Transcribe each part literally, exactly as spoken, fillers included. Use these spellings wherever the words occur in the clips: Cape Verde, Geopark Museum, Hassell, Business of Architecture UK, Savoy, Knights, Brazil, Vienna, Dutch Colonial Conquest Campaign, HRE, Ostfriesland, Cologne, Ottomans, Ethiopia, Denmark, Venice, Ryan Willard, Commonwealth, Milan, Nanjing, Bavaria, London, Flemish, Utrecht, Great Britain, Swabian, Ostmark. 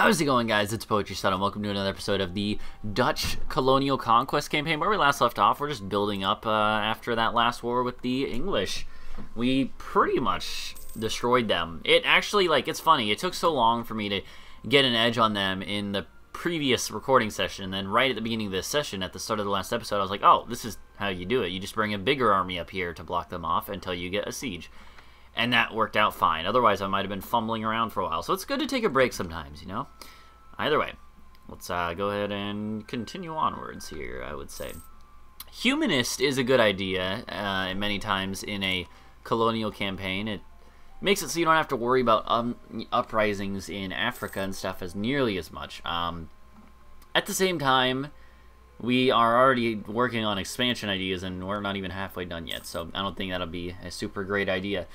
How's it going, guys? It's PoetryStud and welcome to another episode of the Dutch Colonial Conquest Campaign. Where we last left off, we're just building up uh, after that last war with the English. We pretty much destroyed them. It actually, like, it's funny. It took so long for me to get an edge on them in the previous recording session. And then right at the beginning of this session, at the start of the last episode, I was like, oh, this is how you do it. You just bring a bigger army up here to block them off until you get a siege. And that worked out fine. Otherwise, I might have been fumbling around for a while. So it's good to take a break sometimes, you know? Either way, let's uh, go ahead and continue onwards here, I would say. Humanist is a good idea uh, many times in a colonial campaign. It makes it so you don't have to worry about um, uprisings in Africa and stuff as nearly as much. Um, at the same time, we are already working on expansion ideas, and we're not even halfway done yet, so I don't think that'll be a super great idea.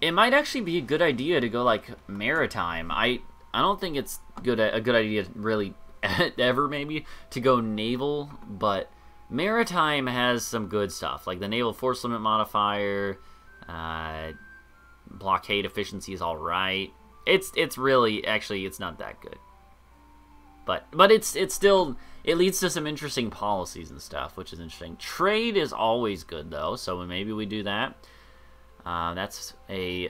It might actually be a good idea to go, like, maritime. I I don't think it's good a good idea, really, ever, maybe, to go naval, but maritime has some good stuff. Like, the naval force limit modifier, uh, blockade efficiency is all right. It's, it's really, actually, it's not that good. But but it's it's still, it leads to some interesting policies and stuff, which is interesting. Trade is always good, though, so maybe we do that. Uh, that's a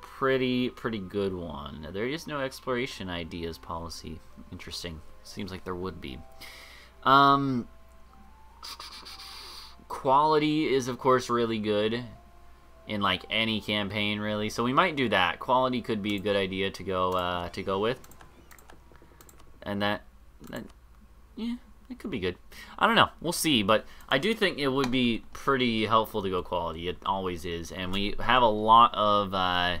pretty, pretty good one. There is no exploration ideas policy. Interesting. Seems like there would be. Um, quality is, of course, really good in, like, any campaign, really. So we might do that. Quality could be a good idea to go uh, to go with. And that, that, yeah, it could be good. I don't know. We'll see. But I do think it would be pretty helpful to go quality. It always is. And we have a lot of, uh,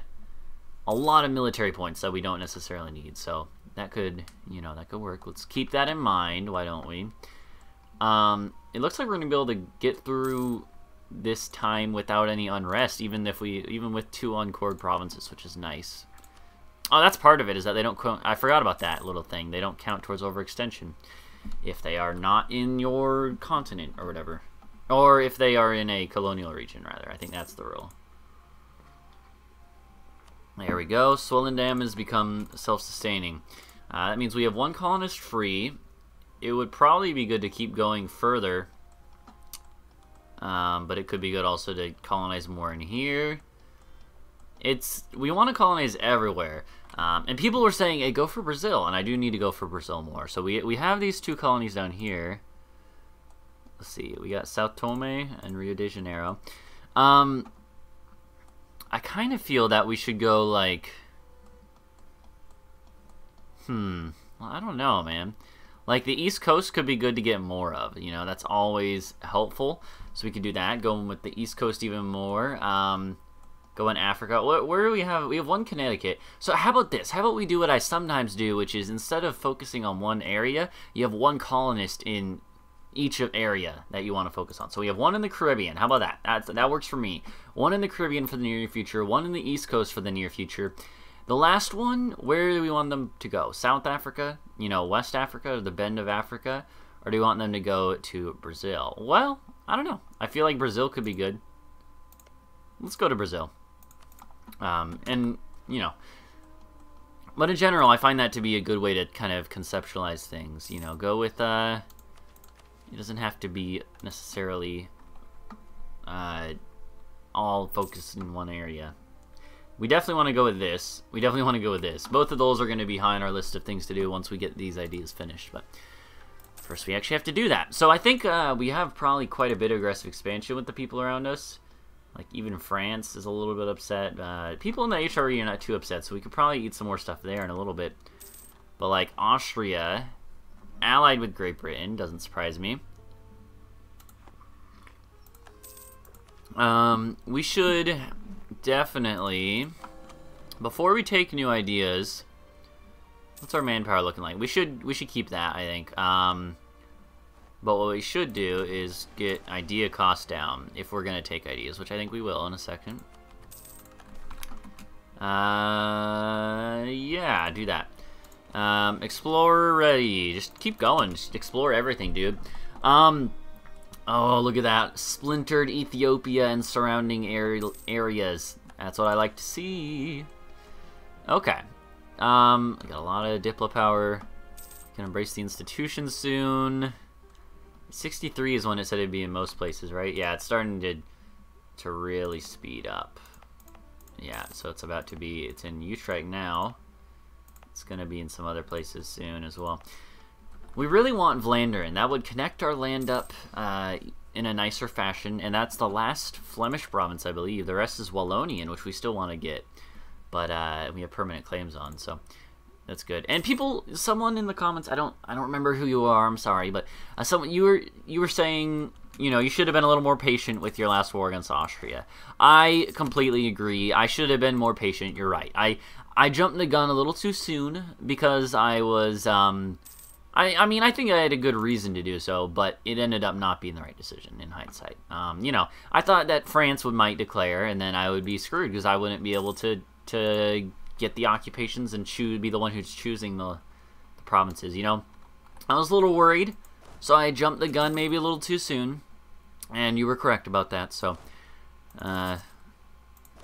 a lot of military points that we don't necessarily need. So that could, you know, that could work. Let's keep that in mind. Why don't we? Um, it looks like we're going to be able to get through this time without any unrest, even if we, even with two uncored provinces, which is nice. Oh, that's part of it, is that they don't count... I forgot about that little thing. They don't count towards overextension if they are not in your continent or whatever. Or if they are in a colonial region, rather. I think that's the rule. There we go. Solendam has become self-sustaining. Uh, that means we have one colonist free. It would probably be good to keep going further. Um, but it could be good also to colonize more in here. It's... we want to colonize everywhere. Um, and people were saying, hey, go for Brazil, and I do need to go for Brazil more. So we, we have these two colonies down here. Let's see, we got South Tome and Rio de Janeiro. Um, I kind of feel that we should go, like... Hmm, well, I don't know, man. Like, the East Coast could be good to get more of, you know, that's always helpful. So we could do that, going with the East Coast even more. Um... Go in Africa. Where, where do we have? We have one Connecticut. So how about this? How about we do what I sometimes do, which is instead of focusing on one area, you have one colonist in each of area that you want to focus on. So we have one in the Caribbean. How about that? That's, that works for me. One in the Caribbean for the near future. One in the East Coast for the near future. The last one, where do we want them to go? South Africa? You know, West Africa? Or the Bend of Africa? Or do we want them to go to Brazil? Well, I don't know. I feel like Brazil could be good. Let's go to Brazil. Um, and, you know, but in general, I find that to be a good way to kind of conceptualize things, you know, go with, uh, it doesn't have to be necessarily, uh, all focused in one area. We definitely want to go with this. We definitely want to go with this. Both of those are going to be high on our list of things to do once we get these ideas finished, but first we actually have to do that. So I think, uh, we have probably quite a bit of aggressive expansion with the people around us. Like, even France is a little bit upset. Uh, people in the H R E are not too upset, so we could probably eat some more stuff there in a little bit. But, like, Austria, allied with Great Britain, doesn't surprise me. Um, we should definitely, before we take new ideas, what's our manpower looking like? We should, we should keep that, I think. Um... But what we should do is get idea costs down if we're going to take ideas, which I think we will in a second. Uh, yeah, do that. Um, explore ready. Just keep going. Just explore everything, dude. Um, oh, look at that. Splintered Ethiopia and surrounding area areas. That's what I like to see. Okay. Um, I got a lot of Diplo power. Can embrace the institution soon. sixty-three is when it said it'd be in most places, right? Yeah, it's starting to to really speed up. Yeah, so it's about to be, it's in Utrecht now. It's gonna be in some other places soon as well. We really want Vlaanderen. That would connect our land up uh, in a nicer fashion, and that's the last Flemish province, I believe. The rest is Wallonian, which we still want to get, but uh, we have permanent claims on, so that's good. And people, someone in the comments, I don't, I don't remember who you are. I'm sorry, but uh, someone you were, you were saying, you know, you should have been a little more patient with your last war against Austria. I completely agree. I should have been more patient. You're right. I, I jumped the gun a little too soon because I was. Um, I, I mean, I think I had a good reason to do so, but it ended up not being the right decision in hindsight. Um, you know, I thought that France would might declare, and then I would be screwed because I wouldn't be able to to get the occupations and choose, be the one who's choosing the, the provinces, you know? I was a little worried, so I jumped the gun maybe a little too soon, and you were correct about that, so... Uh,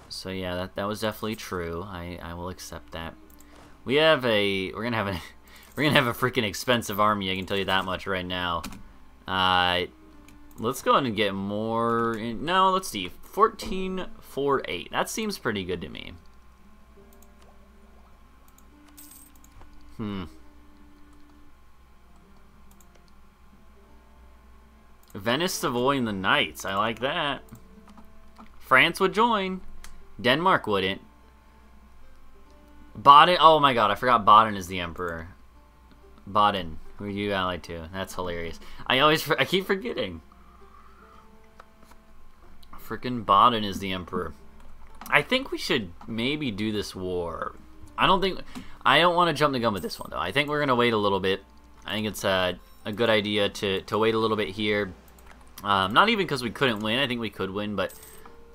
so yeah, that, that was definitely true. I, I will accept that. We have a... We're gonna have a... We're gonna have a freaking expensive army, I can tell you that much right now. Uh, let's go ahead and get more... In, no, let's see. fourteen forty-eight. That seems pretty good to me. Hmm. Venice, Savoy, and the Knights. I like that. France would join. Denmark wouldn't. Baden... Oh my god, I forgot Baden is the emperor. Baden, who are you allied to? That's hilarious. I always, I keep forgetting. Freaking Baden is the emperor. I think we should maybe do this war. I don't think, I don't want to jump the gun with this one though. I think we're gonna wait a little bit. I think it's a, a good idea to to wait a little bit here. Um, not even because we couldn't win. I think we could win, but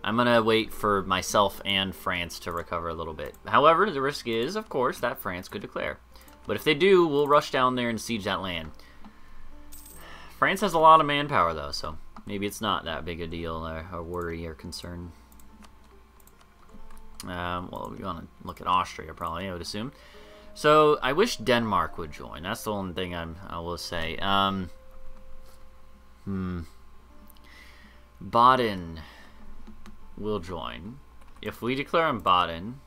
I'm gonna wait for myself and France to recover a little bit. However, the risk is, of course, that France could declare. But if they do, we'll rush down there and siege that land. France has a lot of manpower, though, so maybe it's not that big a deal or, or worry or concern. Um, well, we want to look at Austria, probably, I would assume. So I wish Denmark would join. That's the only thing I'm, I will say. Um, hmm. Baden will join. If we declare on Baden,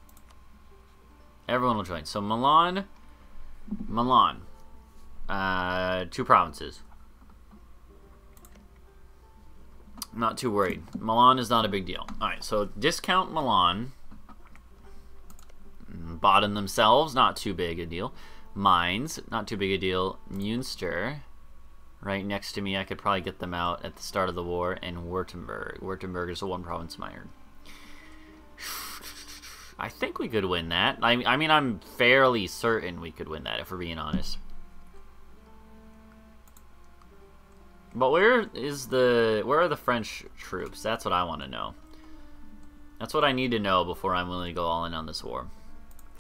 everyone will join. So Milan... Milan. Uh, two provinces. Not too worried. Milan is not a big deal. Alright, so discount Milan. Baden themselves, not too big a deal. Mainz, not too big a deal. Munster, right next to me, I could probably get them out at the start of the war. And Württemberg. Württemberg is a one province minor. I think we could win that. I, I mean, I'm fairly certain we could win that, if we're being honest. But where is the... Where are the French troops? That's what I want to know. That's what I need to know before I'm willing to go all in on this war.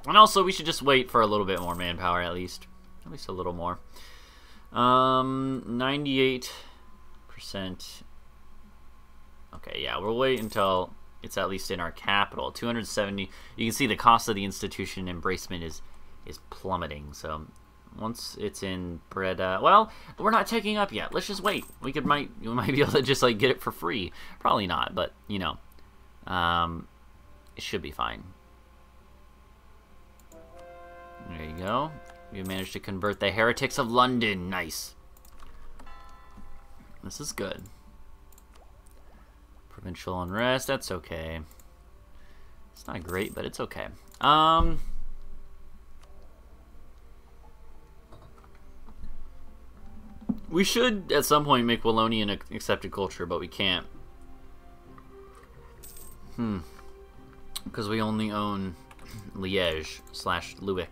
And also, we should just wait for a little bit more manpower, at least. At least a little more. Um, ninety-eight percent. Okay, yeah, we'll wait until... It's at least in our capital. two hundred seventy. You can see the cost of the institution embracement is is plummeting. So once it's in Breda, well, we're not taking up yet. Let's just wait. We could might we might be able to just like get it for free. Probably not, but you know, um, it should be fine. There you go. We managed to convert the heretics of London. Nice. This is good. Provincial unrest, that's okay. It's not great, but it's okay. Um, we should, at some point, make Wallonian an accepted culture, but we can't. Hmm. Because we only own Liège slash Lubeck.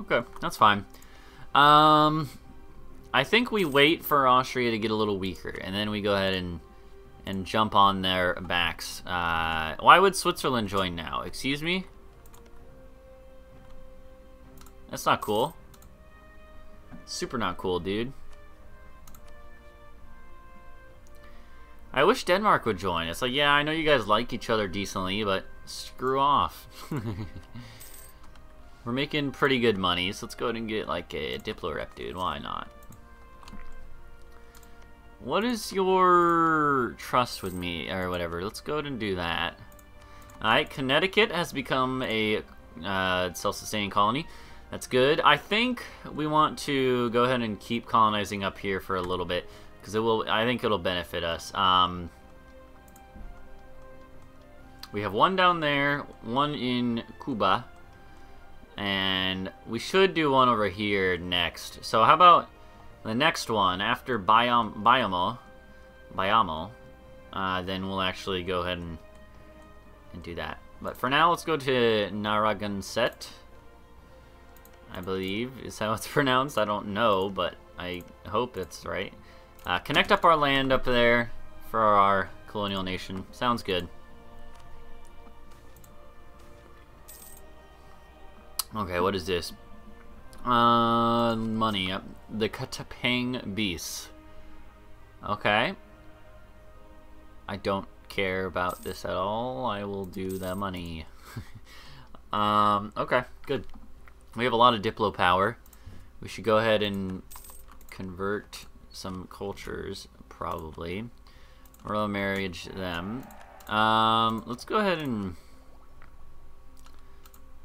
Okay, that's fine. Um... I think we wait for Austria to get a little weaker, and then we go ahead and and jump on their backs. Uh, why would Switzerland join now? Excuse me? That's not cool. Super not cool, dude. I wish Denmark would join. It's like, yeah, I know you guys like each other decently, but screw off. We're making pretty good money, so let's go ahead and get like a Diplo rep, dude. Why not? What is your trust with me or whatever? Let's go ahead and do that. All right, Connecticut has become a uh, self-sustaining colony. That's good. I think we want to go ahead and keep colonizing up here for a little bit because it will. I think it'll benefit us. Um, we have one down there, one in Cuba, and we should do one over here next. So how about the next one, after Biom Biomo, Biomo, uh, then we'll actually go ahead and, and do that. But for now, let's go to Narragansett, I believe is how it's pronounced. I don't know, but I hope it's right. Uh, connect up our land up there for our colonial nation. Sounds good. Okay, what is this? Uh, money up. The Katapang Beast. Okay. I don't care about this at all. I will do the money. um, okay, good. We have a lot of Diplo power. We should go ahead and convert some cultures, probably. Royal marriage them. Um, let's go ahead and...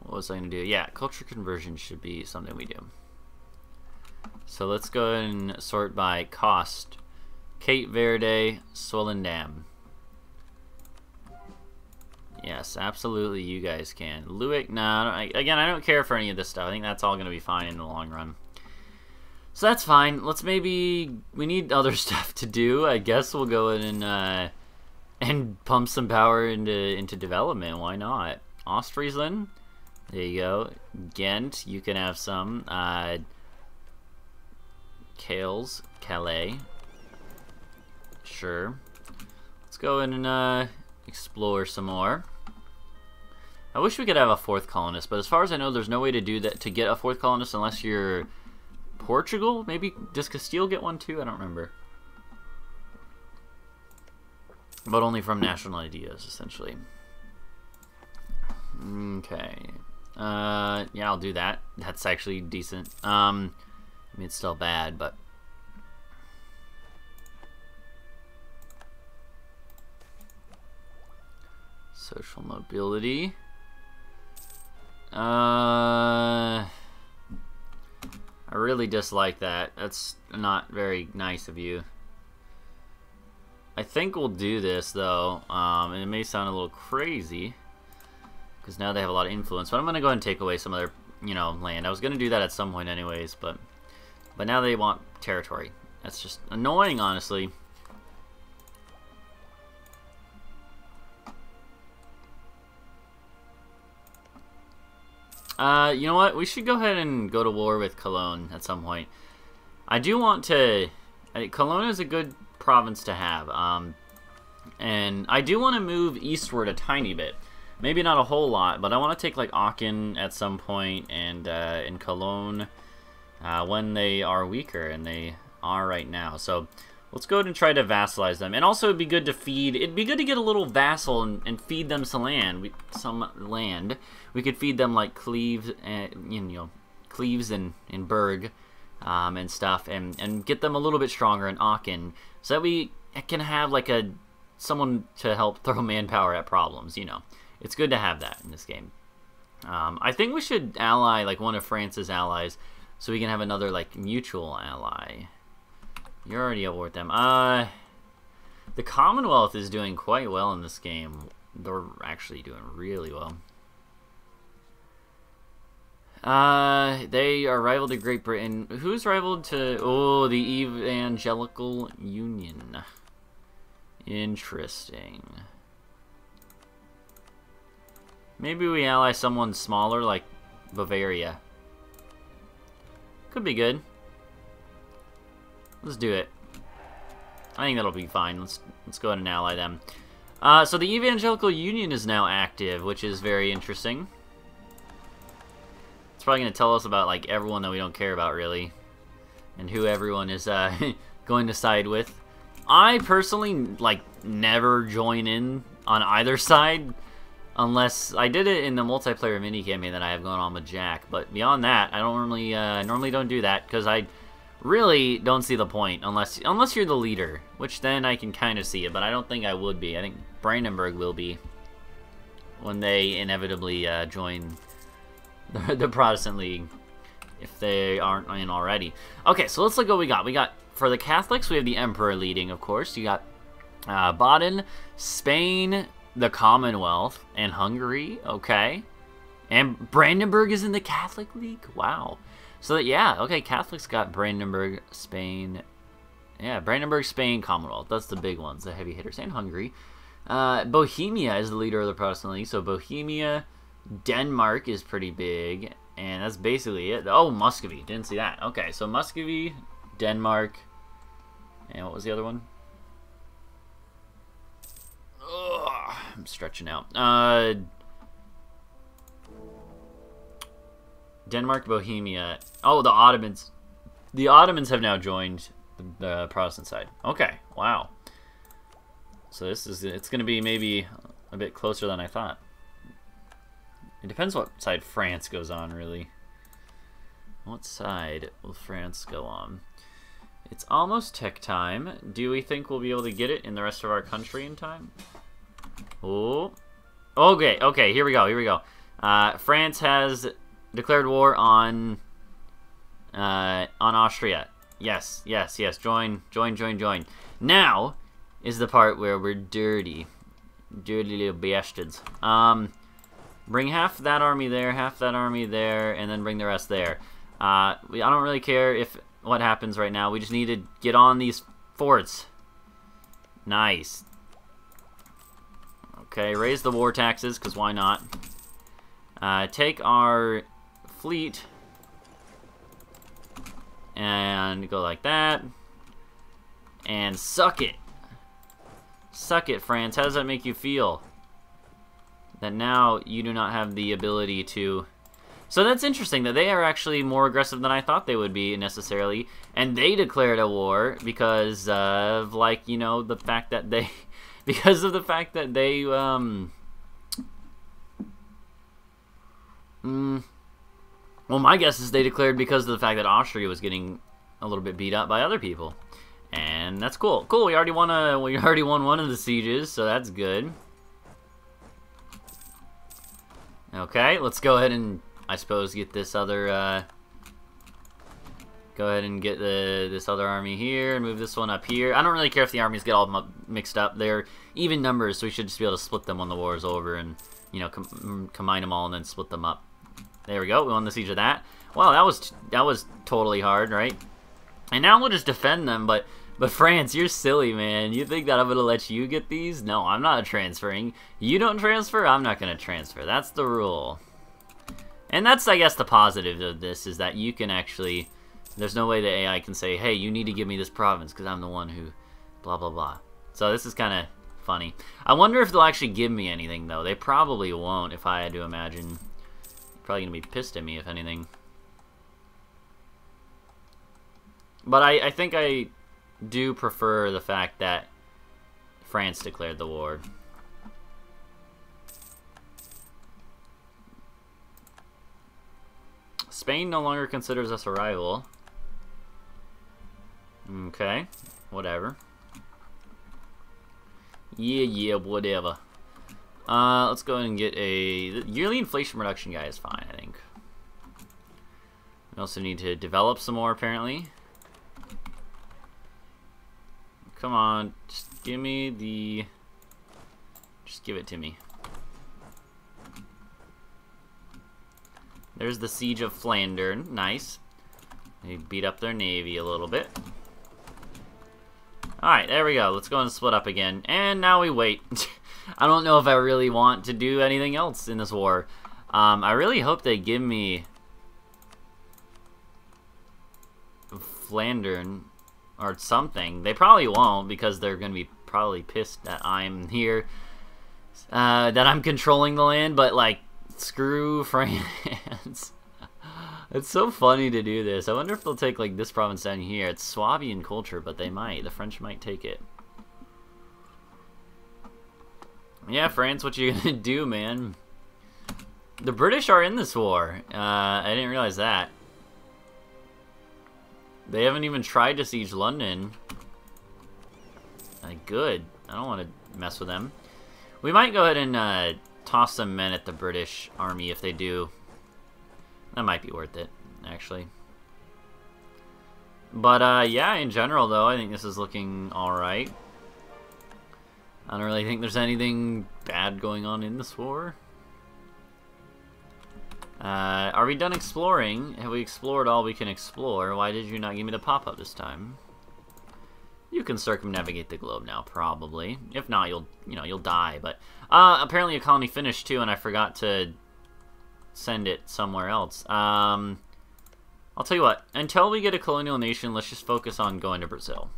What was I going to do? Yeah, culture conversion should be something we do. So let's go ahead and sort by cost. Cape Verde, Solendam. Yes, absolutely you guys can. Luick, nah, I don't, I, again, I don't care for any of this stuff. I think that's all going to be fine in the long run. So that's fine. Let's maybe... We need other stuff to do. I guess we'll go ahead and, uh, and pump some power into, into development. Why not? Ostfriesland? There you go. Ghent, you can have some. Uh, Kales, Calais. Sure. Let's go in and uh, explore some more. I wish we could have a fourth colonist, but as far as I know, there's no way to do that to get a fourth colonist unless you're Portugal. Maybe does Castile get one too? I don't remember. But only from national ideas, essentially. Okay. Uh, yeah, I'll do that. That's actually decent. Um, I mean, it's still bad, but... Social mobility. Uh, I really dislike that. That's not very nice of you. I think we'll do this, though. Um, and it may sound a little crazy, because now they have a lot of influence. But I'm going to go ahead and take away some of their, you know, land. I was going to do that at some point anyways, but... But now they want territory. That's just annoying, honestly. Uh, you know what? We should go ahead and go to war with Cologne at some point. I do want to... I think Cologne is a good province to have. Um, and I do want to move eastward a tiny bit. Maybe not a whole lot, but I want to take, like, Aachen at some point and, uh, in Cologne... Uh, when they are weaker, and they are right now. So let's go ahead and try to vassalize them. And also it'd be good to feed, it'd be good to get a little vassal and, and feed them some land. We, some land. We could feed them like Cleves and, you know, Cleves and, and Berg um, and stuff, and, and get them a little bit stronger in Aachen so that we can have like a, someone to help throw manpower at problems, you know. It's good to have that in this game. Um, I think we should ally like one of France's allies, so we can have another, like, mutual ally. You're already at war with them. Uh, the Commonwealth is doing quite well in this game. They're actually doing really well. Uh, they are rivaled to Great Britain. Who's rivaled to... Oh, the Evangelical Union. Interesting. Maybe we ally someone smaller, like Bavaria. Could be good. Let's do it. I think that'll be fine. Let's let's go ahead and ally them. Uh, so the Evangelical Union is now active, which is very interesting. It's probably going to tell us about like everyone that we don't care about really, and who everyone is uh, going to side with. I personally like never join in on either side Unless I did it in the multiplayer mini campaign that I have going on with Jack, but beyond that, I don't normally uh, normally don't do that because I really don't see the point unless unless you're the leader, which then I can kind of see it. But I don't think I would be. I think Brandenburg will be when they inevitably uh, join the, the Protestant League if they aren't in already. Okay, so let's look at what we got. We got for the Catholics, we have the Emperor leading, of course. You got uh, Baden, Spain, the Commonwealth, and Hungary, okay. And Brandenburg is in the Catholic League? Wow. So, that, yeah, okay, Catholics got Brandenburg, Spain. Yeah, Brandenburg, Spain, Commonwealth. That's the big ones, the heavy hitters, and Hungary. Uh, Bohemia is the leader of the Protestant League, so Bohemia, Denmark is pretty big, and that's basically it. Oh, Muscovy, didn't see that. Okay, so Muscovy, Denmark, and what was the other one? Ugh, I'm stretching out. Uh, Denmark, Bohemia. Oh, the Ottomans. The Ottomans have now joined the uh, Protestant side. Okay, wow. So this is, it's going to be maybe a bit closer than I thought. It depends what side France goes on, really. What side will France go on? It's almost tech time. Do we think we'll be able to get it in the rest of our country in time? Oh, okay, okay, here we go, here we go. Uh, France has declared war on uh, on Austria. Yes, yes, yes, join, join, join, join. Now is the part where we're dirty. Dirty little bastards. Um, bring half that army there, half that army there, and then bring the rest there. Uh, we, I don't really care if what happens right now. We just need to get on these forts. Nice. Okay, raise the war taxes, because why not? Uh, take our fleet and go like that. And suck it. Suck it, France. How does that make you feel? That now you do not have the ability to... So that's interesting that they are actually more aggressive than I thought they would be necessarily. And they declared a war because of, like, you know, the fact that they... Because of the fact that they, um... Mm, well, my guess is they declared because of the fact that Austria was getting a little bit beat up by other people. And that's cool. Cool, we already won, a, we already won one of the sieges, so that's good. Okay, let's go ahead and, I suppose, get this other, uh... Go ahead and get the, this other army here and move this one up here. I don't really care if the armies get all mixed up. They're even numbers, so we should just be able to split them when the war is over and, you know, com combine them all and then split them up. There we go. We won the siege of that. Wow, that was that was totally hard, right? And now we'll just defend them, but but France, you're silly, man. You think that I'm gonna let you get these? No, I'm not transferring. You don't transfer, I'm not gonna transfer. That's the rule. And that's, I guess, the positive of this is that you can actually... There's no way the A I can say, hey, you need to give me this province because I'm the one who blah, blah, blah. So this is kind of funny. I wonder if they'll actually give me anything, though. They probably won't, if I had to imagine. Probably going to be pissed at me, if anything. But I, I think I do prefer the fact that France declared the war. Spain no longer considers us a rival. Okay, whatever. Yeah, yeah, whatever. Uh, let's go ahead and get a... The yearly inflation reduction guy is fine, I think. We also need to develop some more, apparently. Come on, just give me the... Just give it to me. There's the Siege of Flanders. Nice. They beat up their navy a little bit. Alright, there we go. Let's go and split up again. And now we wait. I don't know if I really want to do anything else in this war. Um, I really hope they give me... Flanders or something. They probably won't because they're going to be probably pissed that I'm here. Uh, that I'm controlling the land, but like... Screw France. It's so funny to do this. I wonder if they'll take like this province down here. It's Swabian culture, but they might. The French might take it. Yeah, France, what you gonna do, man? The British are in this war. Uh, I didn't realize that. They haven't even tried to siege London. Uh, good. I don't want to mess with them. We might go ahead and uh, toss some men at the British army if they do. That might be worth it, actually. But, uh, yeah, in general, though, I think this is looking alright. I don't really think there's anything bad going on in this war. Uh, are we done exploring? Have we explored all we can explore? Why did you not give me the pop-up this time? You can circumnavigate the globe now, probably. If not, you'll, you know, you'll die, but... Uh, apparently a colony finished, too, and I forgot to send it somewhere else. Um... I'll tell you what, until we get a colonial nation, let's just focus on going to Brazil.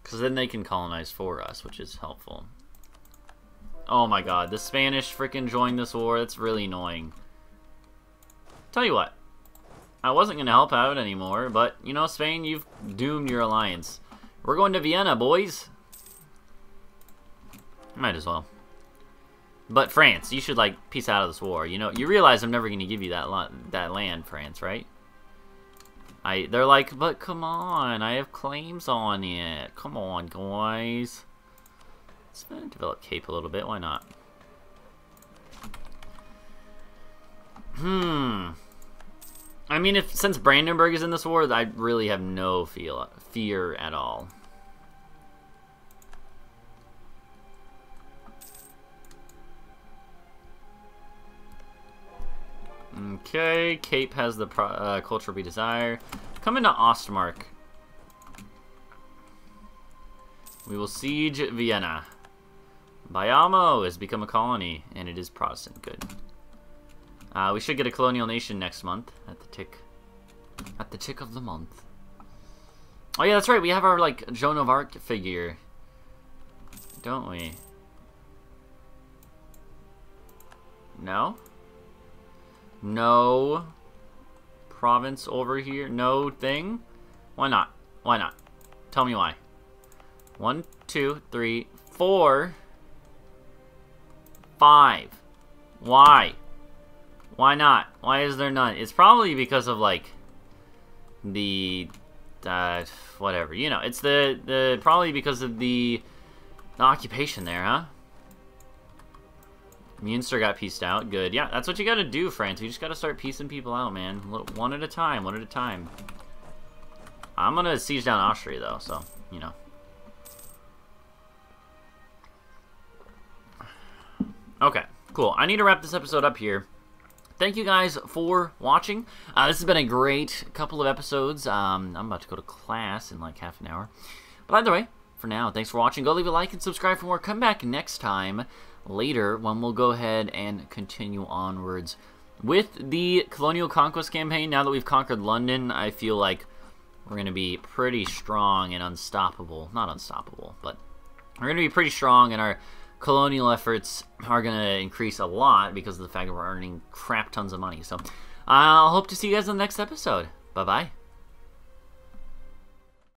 Because then they can colonize for us, which is helpful. Oh my god, the Spanish freaking joined this war. That's really annoying. Tell you what, I wasn't going to help out anymore, but, you know, Spain, you've doomed your alliance. We're going to Vienna, boys. Might as well. But France, you should, like, peace out of this war. You know, you realize I'm never going to give you that lo that land, France, right? I they're like, but come on, I have claims on it. Come on, guys. Let's develop Cape a little bit. Why not? Hmm. I mean, if since Brandenburg is in this war, I really have no feel fear at all. Okay, Cape has the pro uh, culture we desire. Come into Ostmark. We will siege Vienna. Bayamo has become a colony, and it is Protestant. Good. Uh, we should get a colonial nation next month at the tick, at the tick of the month. Oh yeah, that's right. We have our like Joan of Arc figure, don't we? No. No province over here. No thing. Why not? Why not? Tell me why. One, two, three, four, five. Why? Why not? Why is there none? It's probably because of like the uh, whatever. You know, it's the the probably because of the, the occupation there, huh? Munster got pieced out. Good. Yeah, that's what you gotta do, France. You just gotta start piecing people out, man. One at a time. One at a time. I'm gonna siege down Austria, though, so, you know. Okay, cool. I need to wrap this episode up here. Thank you guys for watching. Uh, this has been a great couple of episodes. Um, I'm about to go to class in like half an hour. But either way, for now, thanks for watching. Go leave a like and subscribe for more. Come back next time. Later, when we'll go ahead and continue onwards with the Colonial Conquest Campaign. Now that we've conquered London, I feel like we're going to be pretty strong and unstoppable. Not unstoppable, but we're going to be pretty strong, and our colonial efforts are going to increase a lot because of the fact that we're earning crap tons of money. So I'll hope to see you guys in the next episode. Bye-bye.